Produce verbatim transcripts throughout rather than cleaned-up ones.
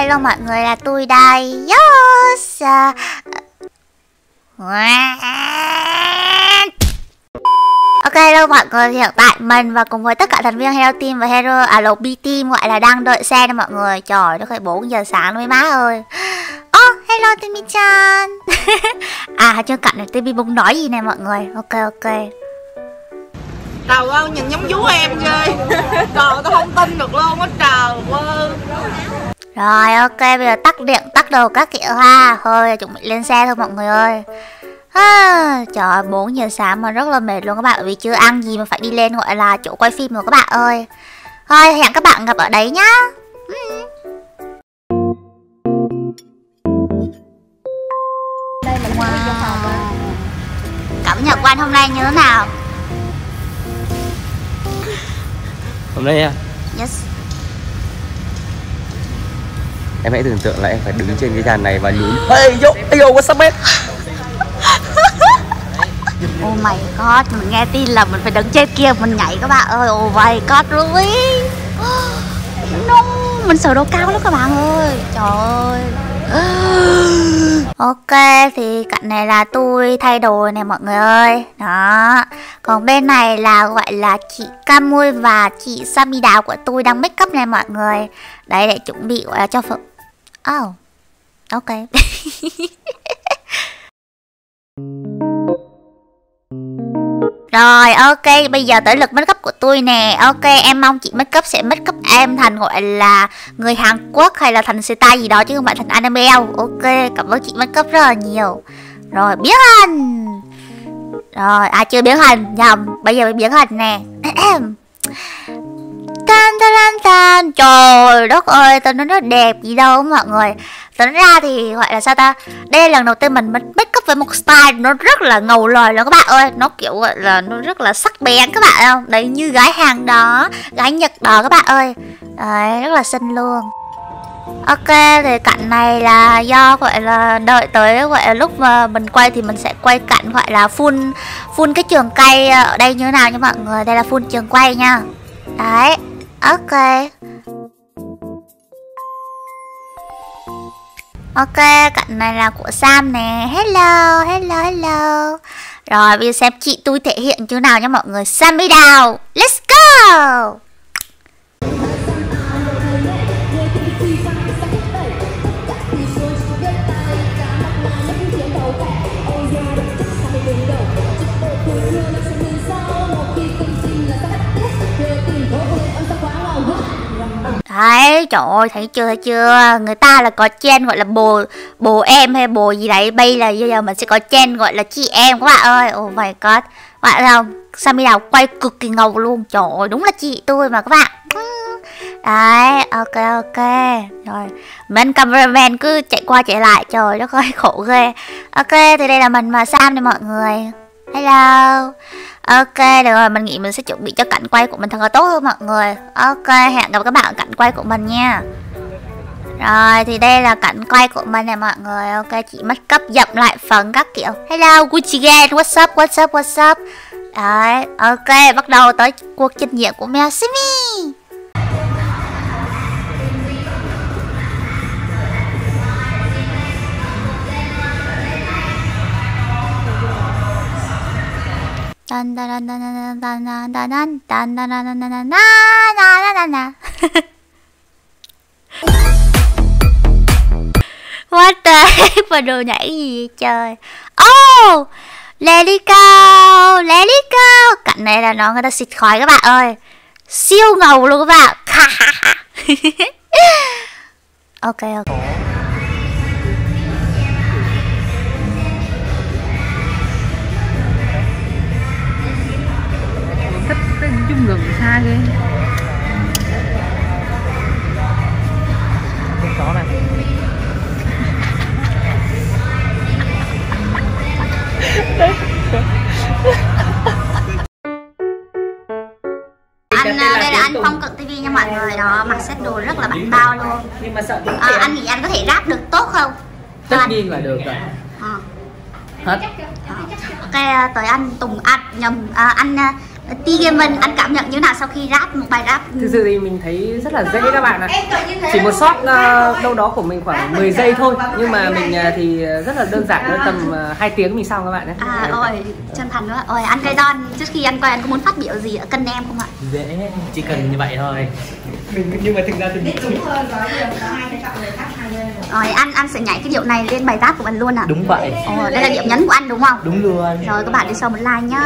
Hello mọi người, là tôi đây. Yes. Ok, hello mọi người, hiện tại mình và cùng với tất cả thành viên Hero Team và Hero à, lộn B Team gọi là đang đợi xe đó mọi người. Trời, nó phải bốn giờ sáng mới má ơi. Oh, hello Timmy-chan. À, chưa cận này Timmy bông nói gì này mọi người. Ok, ok. Tàu ơi, nhìn nhắm vú em chơi. Còn tao không tin được luôn á trời ơi. Rồi ok, bây giờ tắt điện, tắt đồ các kiểu ha. Thôi chuẩn bị lên xe thôi mọi người ơi. À, trời ơi, bốn giờ sáng mà rất là mệt luôn các bạn. Bởi vì chưa ăn gì mà phải đi lên gọi là chỗ quay phim rồi các bạn ơi. Thôi hẹn các bạn gặp ở đấy nhá. Ừ. Wow. Cảm nhận quan hôm nay như thế nào? Hôm nay à? Yes. Em hãy tưởng tượng là em phải đứng trên cái dàn này và nhún. Hey yo, hey yo, what's up man? Oh my god, mình nghe tin là mình phải đứng trên kia mình nhảy các bạn ơi. Oh my god, Ruby. No, mình sợ độ cao lắm các bạn ơi. Trời ơi. Ok, thì cạnh này là tôi thay đồ này mọi người ơi. Đó. Còn bên này là gọi là chị Camui và chị Sammy Đào của tôi đang make up này mọi người. Đấy, để chuẩn bị gọi là cho phần... Oh, ok. Rồi, ok, bây giờ tới lượt make up của tôi nè. Ok, em mong chị make up sẽ make up em thành gọi là người Hàn Quốc hay là thành style gì đó chứ không phải thành anime. Ok, cảm ơn chị make up rất là nhiều. Rồi, biến hình. Rồi, à chưa biến hình, nhầm. Bây giờ mới biến hình nè. Tan tan tan. Trời đất ơi, tao nói nó đẹp gì đâu mọi người. Tính ra thì gọi là sao ta, đây là lần đầu tiên mình make up với một style nó rất là ngầu lòi luôn các bạn ơi. Nó kiểu gọi là nó rất là sắc bén các bạn không. Đấy, như gái Hàn đó, gái Nhật đó các bạn ơi. Đấy, rất là xinh luôn. Ok, thì cạnh này là do gọi là đợi tới gọi là lúc mà mình quay thì mình sẽ quay cạnh gọi là full full cái trường quay ở đây như thế nào nha mọi người. Đây là full trường quay nha. Đấy, ok. Ok, cạnh này là của Sam nè. Hello, hello, hello. Rồi, bây giờ xem chị tôi thể hiện chỗ nào nha mọi người. Sammy Đào, let's go. Đấy, trời ơi, thấy chưa, thấy chưa. Người ta là có chen gọi là bồ bồ em hay bồ gì đấy. Bây là bây giờ mình sẽ có chen gọi là chị em các bạn ơi. Oh my god, các bạn không, Sammy Đào quay cực kỳ ngầu luôn. Trời ơi, đúng là chị tôi mà các bạn. Đấy, ok ok. Rồi, bên cameraman cứ chạy qua chạy lại. Trời đất ơi, khổ ghê. Ok, thì đây là mình và Sam này mọi người. Hello. Ok, được rồi, mình nghĩ mình sẽ chuẩn bị cho cảnh quay của mình thật là tốt hơn mọi người. Ok, hẹn gặp các bạn ở cảnh quay của mình nha. Rồi, thì đây là cảnh quay của mình này mọi người. Ok, chị make up dậm lại phần các kiểu. Hello, Gucci Gang, what's up, what's up, what's up. Đấy, ok, bắt đầu tới cuộc trình diễn của Mèo Simmy. Tan tan tan tan tan tan tan tan tan tan tan tan tan tan tan. What the heck, mà đồ nhảy gì vậy trời. Oh, let it go, let it go. Cạnh này là nó người ta xịt khói các bạn ơi. Siêu ngầu luôn các bạn. Ok ok. Gần xa ghê. Không có này. Anh đây là anh Phong Cận ti vi nha mọi người. Đó, mặc set đồ rất là bảnh bao luôn. Nhưng mà sợ à, anh nghĩ anh có thể ráp được tốt không? Tất nhiên là được rồi. À. Hết. À. Ok, tới anh Tùng, anh nhầm, à, anh Ti Gaming, anh cảm nhận như thế nào sau khi rap một bài rap? Thực sự thì mình thấy rất là dễ các bạn ạ. Chỉ một shot uh, đâu đó của mình khoảng mười giây thôi. Nhưng mà mình uh, thì rất là đơn giản, tầm uh, hai tiếng mình xong các bạn ấy. À, ôi, chân thành quá. Ôi, anh Cây Don, trước khi anh quay anh có muốn phát biểu gì ở kênh em không ạ? Dễ, chỉ cần như vậy thôi. Nhưng mà thực ra thì đúng hơn rồi, rồi anh anh sẽ nhảy cái điệu này lên bài rap của mình luôn à? Đúng vậy. Ồ, đây là điểm nhấn của anh đúng không? Đúng luôn. Rồi các bạn đi sau một like nhá.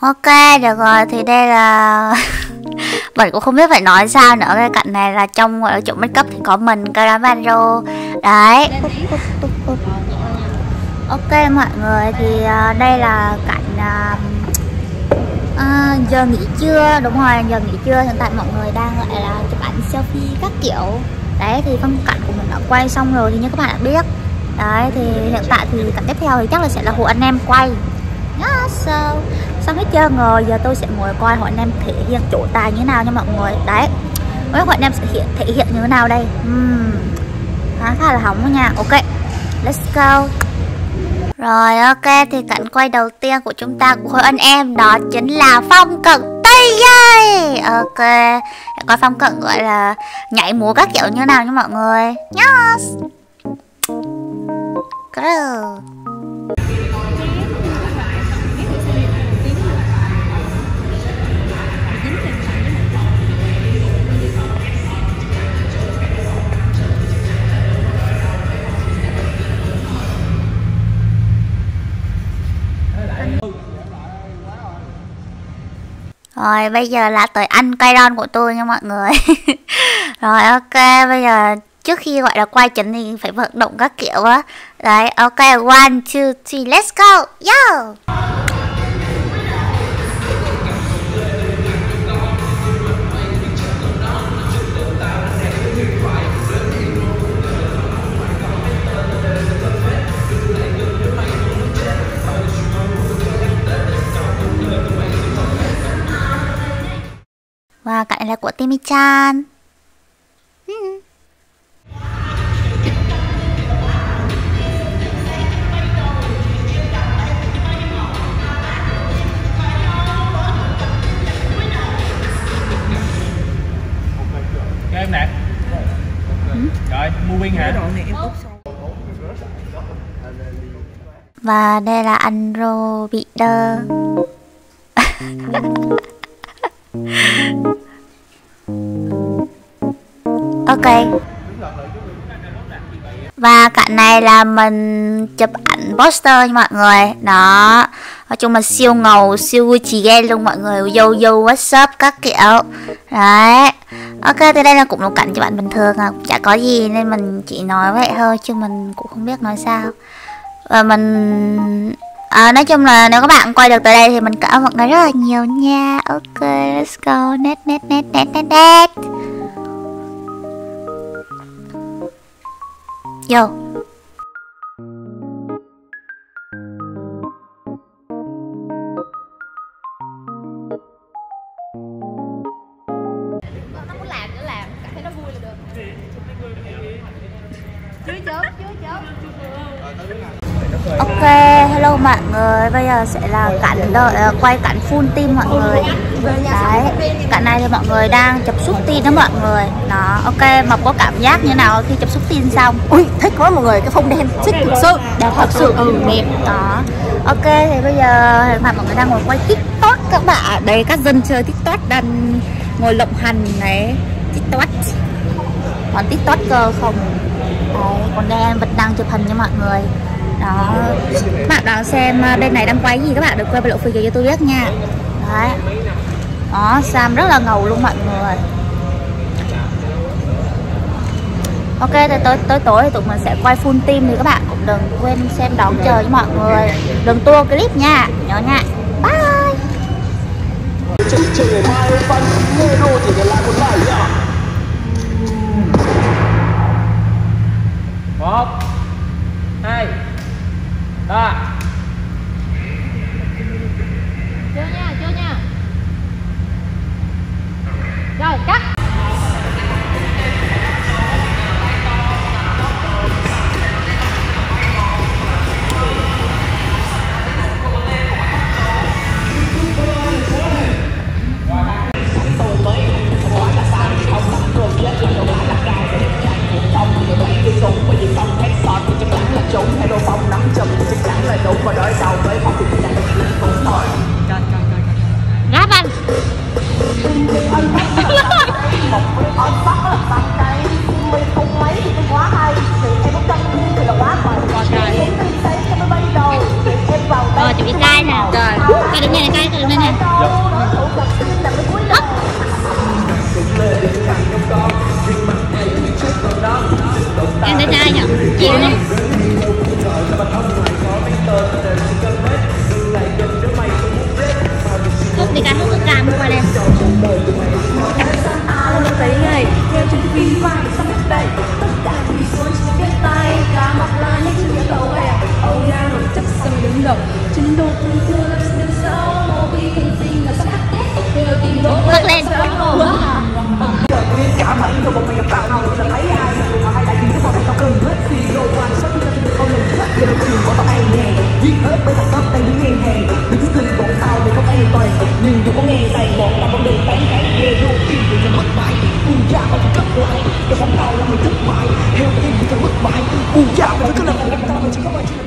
Ok, được rồi, thì đây là mình cũng không biết phải nói sao nữa. Cái cạnh này là trong ở chỗ make up thì có mình, cameraman đấy. Ok mọi người, thì đây là cạnh à, giờ nghỉ trưa, đúng rồi, giờ nghỉ trưa. Hiện tại mọi người đang lại là chụp ảnh selfie các kiểu. Đấy, thì phong cảnh của mình đã quay xong rồi thì như các bạn đã biết. Đấy, thì hiện tại thì cảnh tiếp theo thì chắc là sẽ là hồ anh em quay. Yeah, so xong hết trơn rồi, giờ tôi sẽ ngồi coi hội anh em thể hiện chỗ tài như thế nào nha mọi người. Đấy, hội anh em sẽ hiện, thể hiện như thế nào đây. uhm. Khá khá là hóng nha. Ok, let's go. Rồi, ok, thì cảnh quay đầu tiên của chúng ta của hội anh em đó chính là Phong Cận tây dây. Ok, coi Phong Cận gọi là nhảy múa các kiểu như thế nào nha mọi người. Yes. Girl. Rồi bây giờ là tới anh Cây Don của tôi nha mọi người. Rồi ok, bây giờ trước khi gọi là quay chỉnh thì phải vận động các kiểu á. Đấy, ok, one, two, three, let's go, yo. Và cạnh là của Timmy Chan. Cái em nè. Rồi, moving hả? Và đây là anh Rô Bị Đơ. Ok. Và cạnh này là mình chụp ảnh poster nha mọi người. Đó, nói chung là siêu ngầu, siêu Gucci Gang luôn mọi người. Yo yo what's up các kiểu. Đấy. Ok, thì đây là cũng một cảnh chụp ảnh bình thường à, chả có gì nên mình chỉ nói vậy thôi chứ mình cũng không biết nói sao. Và mình à, nói chung là nếu các bạn quay được tới đây thì mình cảm ơn mọi người rất là nhiều nha. Ok, let's go. Net net net net net net. Yo. Nó muốn làm nữa làm, cảm thấy nó vui là được. Chứ chớp, chứ chớp. Ok, hello mọi người, bây giờ sẽ là cảnh đợi uh, quay cảnh full team mọi người. Đấy, cảnh này thì mọi người đang chụp xuất tin đó mọi người. Đó, ok, Mập có cảm giác như nào khi chụp xuất tin xong? Ui, thích quá mọi người, cái phông đen thích thực sự, đẹp thật sự, ừ, đẹp. Đó, ok, thì bây giờ hiện tại mọi người đang ngồi quay TikTok các bạn. Đây, các dân chơi TikTok đang ngồi lộng hành này. TikTok còn TikTok cơ không? Đấy, còn đây em vẫn đang chụp hình cho mọi người. Đó, các bạn đang xem bên này đang quay gì các bạn được quay về lộ phì cho tôi biết nha. Đấy, đó, Sam rất là ngầu luôn mọi người. Ok, thì tới tối tối thì tụi mình sẽ quay full team thì các bạn cũng đừng quên xem đón chờ với mọi người, đừng tua clip nha, nhớ nha. Bye. Một, hai. Đó. Chưa nha, chưa nha. Rồi, cắt. chị đi. Lúc thì cái hút cái cam qua đây. Bật lên. Hero Team thì phải mất bài. Ui da, cái này là